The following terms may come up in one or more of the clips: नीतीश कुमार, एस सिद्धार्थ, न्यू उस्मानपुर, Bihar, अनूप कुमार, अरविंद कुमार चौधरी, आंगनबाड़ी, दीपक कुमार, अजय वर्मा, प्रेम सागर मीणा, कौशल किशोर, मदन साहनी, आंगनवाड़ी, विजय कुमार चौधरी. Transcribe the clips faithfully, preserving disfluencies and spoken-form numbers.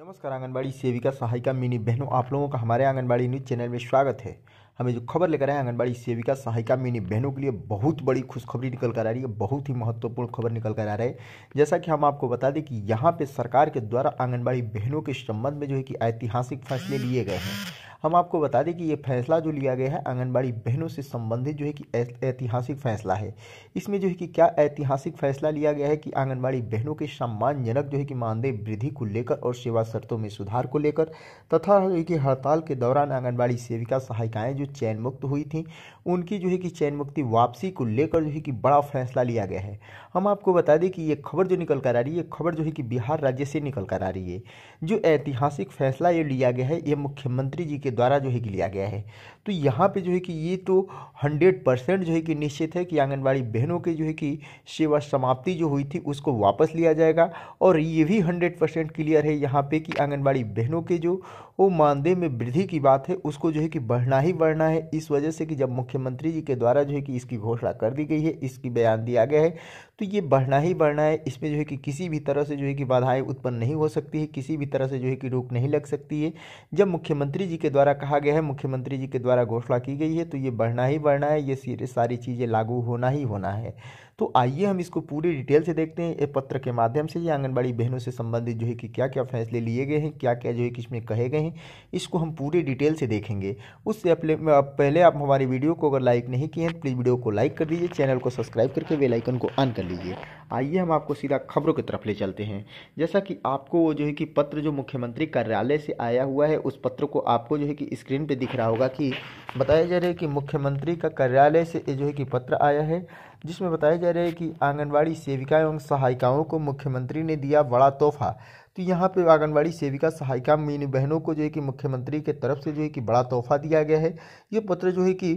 नमस्कार आंगनबाड़ी सेविका सहायिका मिनी बहनों, आप लोगों का हमारे आंगनबाड़ी न्यूज़ चैनल में स्वागत है। हमें जो खबर लेकर आए आंगनबाड़ी सेविका सहायिका मिनी बहनों के लिए बहुत बड़ी खुशखबरी निकल कर आ रही है, बहुत ही महत्वपूर्ण खबर निकल कर आ रही है। जैसा कि हम आपको बता दें कि यहाँ पे सरकार के द्वारा आंगनबाड़ी बहनों के संबंध में जो है कि ऐतिहासिक फैसले लिए गए हैं। हम आपको बता दें कि ये फैसला जो लिया गया है आंगनबाड़ी बहनों से संबंधित जो है कि ऐतिहासिक फैसला है। इसमें जो है कि क्या ऐतिहासिक फैसला लिया गया है कि आंगनबाड़ी बहनों के सम्मानजनक जो है कि मानदेय वृद्धि को लेकर और सेवा शर्तों में सुधार को लेकर तथा जो है कि हड़ताल के दौरान आंगनबाड़ी सेविका सहायिकाएँ जो चयन मुक्त हुई थीं उनकी जो है कि चयन मुक्ति वापसी को लेकर जो है कि बड़ा फैसला लिया गया है। हम आपको बता दें कि ये खबर जो निकल कर आ रही है, खबर जो है कि बिहार राज्य से निकल कर आ रही है। जो ऐतिहासिक फैसला ये लिया गया है ये मुख्यमंत्री जी के द्वारा जो है कि लिया गया है। तो यहाँ पे जो है कि ये तो सौ परसेंट जो है कि निश्चित है कि आंगनबाड़ी बहनों के जो है कि सेवा समाप्ति जो हुई थी उसको वापस लिया जाएगा। और ये भी सौ परसेंट क्लियर है यहाँ पे कि आंगनबाड़ी बहनों के जो वो मानदेय में वृद्धि की बात है उसको जो है कि बढ़ना ही बढ़ना है। इस वजह से कि जब मुख्यमंत्री जी के द्वारा जो है कि इसकी घोषणा कर दी गई है, इसकी बयान दिया गया है, तो ये बढ़ना ही बढ़ना है। इसमें जो है कि किसी भी तरह से जो है कि बाधाएं उत्पन्न नहीं हो सकती है, किसी भी तरह से जो है कि रोक नहीं लग सकती है। जब मुख्यमंत्री जी के द्वारा कहा गया है, मुख्यमंत्री जी के द्वारा घोषणा की गई है, तो ये बढ़ना ही बढ़ना है, ये सारी चीज़ें लागू होना ही होना है। तो आइए हम इसको पूरी डिटेल से देखते हैं। ये पत्र के माध्यम से ये आंगनबाड़ी बहनों से संबंधित जो है कि क्या क्या फैसले लिए गए हैं, क्या क्या जो है कि इसमें कहे गए हैं, इसको हम पूरी डिटेल से देखेंगे। उससे पहले आप हमारी वीडियो को अगर लाइक नहीं किए हैं प्लीज़ वीडियो को लाइक कर दीजिए, चैनल को सब्सक्राइब करके बेल आइकन को ऑन कर लीजिए। आइए हम आपको सीधा खबरों की तरफ ले चलते हैं। जैसा कि आपको वो जो है कि पत्र जो मुख्यमंत्री कार्यालय से आया हुआ है, उस पत्र को आपको जो है कि स्क्रीन पर दिख रहा होगा कि बताया जा रहा है कि मुख्यमंत्री का कार्यालय से जो है कि पत्र आया है, जिसमें बताया जा रहा है कि आंगनबाड़ी सेविका एवं सहायिकाओं को मुख्यमंत्री ने दिया बड़ा तोहफा। तो यहाँ पे आंगनबाड़ी सेविका सहायिका मीनी बहनों को जो है कि मुख्यमंत्री के तरफ से जो है कि बड़ा तोहफा दिया गया है। ये पत्र जो है कि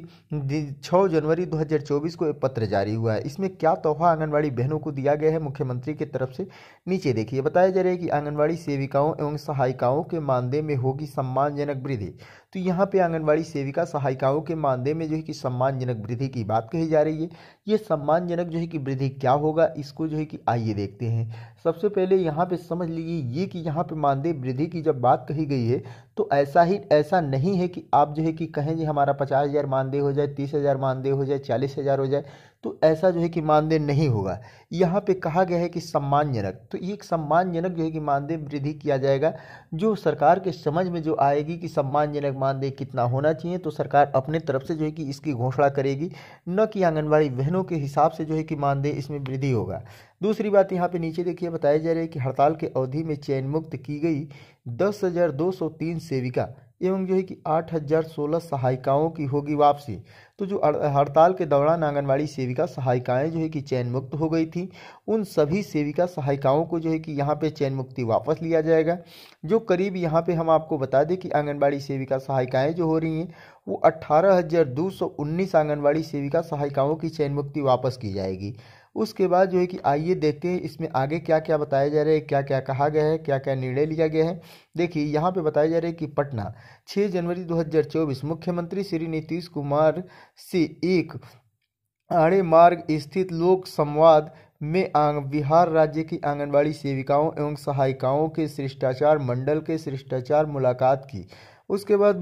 छह जनवरी दो हज़ार चौबीस को ये पत्र जारी हुआ है। इसमें क्या तोहफा आंगनबाड़ी बहनों को दिया गया है मुख्यमंत्री के तरफ से, नीचे देखिए बताया जा रहा है कि आंगनबाड़ी सेविकाओं एवं सहायिकाओं के मानदेय में होगी सम्मानजनक वृद्धि। तो यहाँ पे आंगनबाड़ी सेविका सहायिकाओं के मानदेय में जो है कि सम्मानजनक वृद्धि की बात कही जा रही है। ये सम्मानजनक जो है कि वृद्धि क्या होगा इसको जो है कि आइए देखते हैं। सबसे पहले यहाँ पे समझ लीजिए ये कि यहाँ पे मानदेय वृद्धि की जब बात कही गई है तो ऐसा ही ऐसा नहीं है कि आप जो है कि कहें जी हमारा पचास हज़ार मानदेय हो जाए, तीस हज़ार मानदेय हो जाए, चालीस हज़ार हो जाए, तो ऐसा जो है कि मानदेय नहीं होगा। यहाँ पे कहा गया है कि सम्मानजनक, तो एक सम्मानजनक जो है कि मानदेय वृद्धि किया जाएगा। जो सरकार के समझ में जो आएगी कि सम्मानजनक मानदेय कितना होना चाहिए तो सरकार अपने तरफ से जो है कि इसकी घोषणा करेगी, न कि आंगनबाड़ी बहनों के हिसाब से जो है कि मानदेय इसमें वृद्धि होगा। दूसरी बात यहाँ पे नीचे देखिए बताया जा रहा है कि हड़ताल की अवधि में चयन मुक्त की गई दस हज़ार दो सौ तीन सेविका एवं जो है कि आठ हज़ार सोलह सहायिकाओं की होगी वापसी। तो जो हड़ताल के दौरान आंगनबाड़ी सेविका सहायिकाएं जो है कि चयन मुक्त हो गई थी उन सभी सेविका सहायिकाओं को जो है कि यहाँ पे चयन मुक्ति वापस लिया जाएगा। जो करीब यहाँ पे हम आपको बता दें कि आंगनबाड़ी सेविका सहायिकाएं जो हो रही हैं वो अट्ठारह हज़ार दो सौ उन्नीस आंगनबाड़ी सेविका सहायिकाओं की चयन मुक्ति वापस की जाएगी। उसके बाद जो है कि आइए देखते हैं इसमें आगे क्या क्या बताया जा रहा है, क्या क्या कहा गया है, क्या क्या निर्णय लिया गया है। देखिए यहाँ पे बताया जा रहा है कि पटना छह जनवरी दो हज़ार चौबीस मुख्यमंत्री श्री नीतीश कुमार से एक आड़े मार्ग स्थित लोक संवाद में बिहार राज्य की आंगनबाड़ी सेविकाओं एवं सहायिकाओं के शिष्टाचार मंडल के शिष्टाचार मुलाकात की। उसके बाद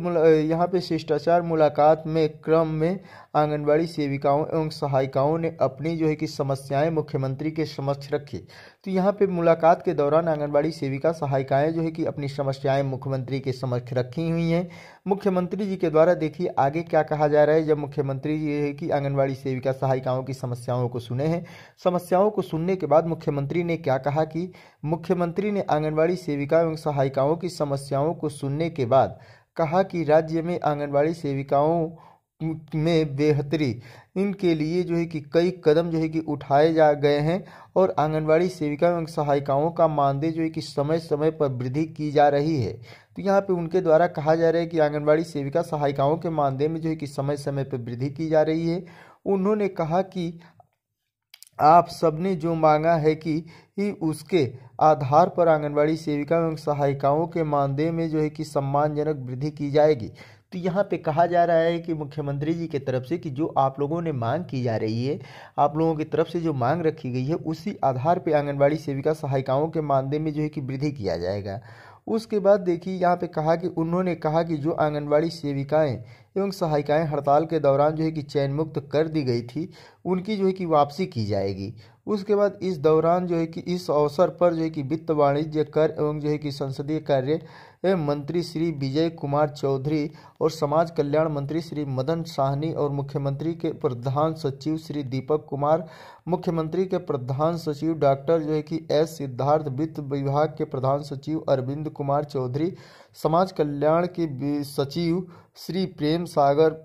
यहाँ पे शिष्टाचार मुलाकात में क्रम में आंगनबाड़ी सेविकाओं एवं सहायिकाओं ने अपनी जो है कि समस्याएं मुख्यमंत्री के समक्ष रखी। तो यहाँ पे मुलाकात के दौरान आंगनबाड़ी सेविका सहायिकाएं जो है कि अपनी समस्याएं मुख्यमंत्री के समक्ष रखी हुई हैं। मुख्यमंत्री जी के द्वारा देखिए आगे क्या कहा जा रहा है। जब मुख्यमंत्री जी है कि आंगनबाड़ी सेविका सहायिकाओं की समस्याओं को सुने हैं, समस्याओं को सुनने के बाद मुख्यमंत्री ने क्या कहा कि मुख्यमंत्री ने आंगनबाड़ी सेविका एवं सहायिकाओं की समस्याओं को सुनने के बाद कहा कि राज्य में आंगनबाड़ी सेविकाओं में बेहतरी इनके लिए जो है कि कई कदम जो है कि उठाए जा गए हैं और आंगनबाड़ी सेविका एवं सहायिकाओं का मानदेय जो है कि समय समय पर वृद्धि की जा रही है। तो यहाँ पे उनके द्वारा कहा जा रहा है कि आंगनबाड़ी सेविका सहायिकाओं के मानदेय में जो है कि समय समय पर वृद्धि की जा रही है। उन्होंने कहा कि आप सबने जो मांगा है कि ही उसके आधार पर आंगनबाड़ी सेविका एवं सहायिकाओं के मानदेय में जो है कि सम्मानजनक वृद्धि की जाएगी। तो यहाँ पे कहा जा रहा है कि मुख्यमंत्री जी की तरफ से कि जो आप लोगों ने मांग की जा रही है, आप लोगों की तरफ से जो मांग रखी गई है, उसी आधार पे आंगनबाड़ी सेविका सहायिकाओं के मानदेय में जो है कि वृद्धि किया जाएगा। उसके बाद देखिए यहाँ पे कहा कि उन्होंने कहा कि जो आंगनवाड़ी सेविकाएं एवं सहायिकाएं हड़ताल के दौरान जो है कि चयन मुक्त कर दी गई थी उनकी जो है कि वापसी की जाएगी। उसके बाद इस दौरान जो है कि इस अवसर पर जो है कि वित्त वाणिज्य कर एवं जो है कि संसदीय कार्य एवं मंत्री श्री विजय कुमार चौधरी और समाज कल्याण मंत्री श्री मदन साहनी और मुख्यमंत्री के प्रधान सचिव श्री दीपक कुमार, मुख्यमंत्री के प्रधान सचिव डॉक्टर जो है कि एस सिद्धार्थ, वित्त विभाग के प्रधान सचिव अरविंद कुमार चौधरी, समाज कल्याण के सचिव श्री प्रेम सागर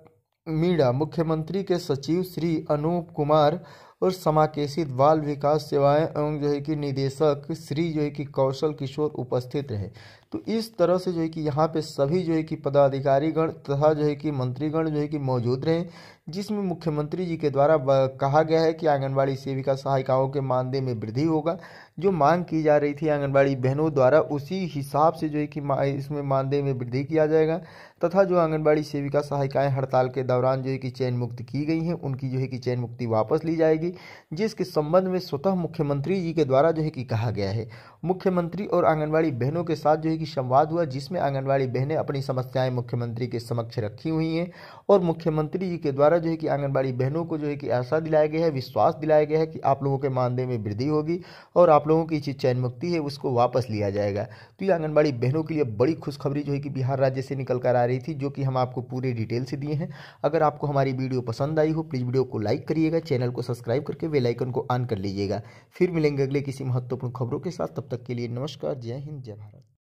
मीणा, मुख्यमंत्री के सचिव श्री अनूप कुमार और समाकेशित बाल विकास सेवाएं एवं जो है कि निदेशक श्री जो है कि कौशल किशोर उपस्थित रहे। तो इस तरह से जो है कि यहाँ पे सभी जो है कि पदाधिकारीगण तथा जो है कि मंत्रीगण जो है कि मौजूद रहे, जिसमें मुख्यमंत्री जी के द्वारा कहा गया है कि आंगनबाड़ी सेविका सहायिकाओं के मानदेय में वृद्धि होगा। जो मांग की जा रही थी आंगनबाड़ी बहनों द्वारा उसी हिसाब से जो है कि इसमें मानदेय में वृद्धि किया जाएगा तथा जो आंगनबाड़ी सेविका सहायिकाएँ हड़ताल के दौरान जो है कि चयन मुक्त की गई हैं उनकी जो है कि चयन मुक्ति वापस ली जाएगी, जिसके संबंध में स्वतः मुख्यमंत्री जी के द्वारा जो है कि कहा गया है। मुख्यमंत्री और आंगनवाड़ी बहनों के साथ जो है कि संवाद हुआ, जिसमें आंगनवाड़ी बहनें अपनी समस्याएं मुख्यमंत्री के समक्ष रखी हुई हैं और मुख्यमंत्री जी के द्वारा जो है कि आंगनवाड़ी बहनों को जो है कि आशा दिलाया गया है, विश्वास दिलाया गया है कि आप लोगों के मानदेय में वृद्धि होगी और आप लोगों की चयन मुक्ति है उसको वापस लिया जाएगा। तो ये आंगनवाड़ी बहनों के लिए बड़ी खुशखबरी जो है कि बिहार राज्य से निकल कर आ रही थी, जो कि हम आपको पूरे डिटेल से दिए हैं। अगर आपको हमारी वीडियो पसंद आई हो प्लीज़ वीडियो को लाइक करिएगा, चैनल को सब्सक्राइब करके बेल आइकन को ऑन कर लीजिएगा। फिर मिलेंगे अगले किसी महत्वपूर्ण खबरों के साथ, तब तक के लिए नमस्कार, जय हिंद, जय भारत।